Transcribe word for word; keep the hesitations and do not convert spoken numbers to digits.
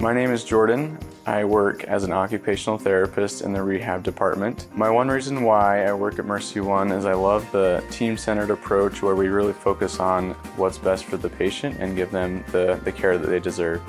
My name is Jordan. I work as an occupational therapist in the rehab department. My one reason why I work at Mercy One is I love the team-centered approach where we really focus on what's best for the patient and give them the, the care that they deserve.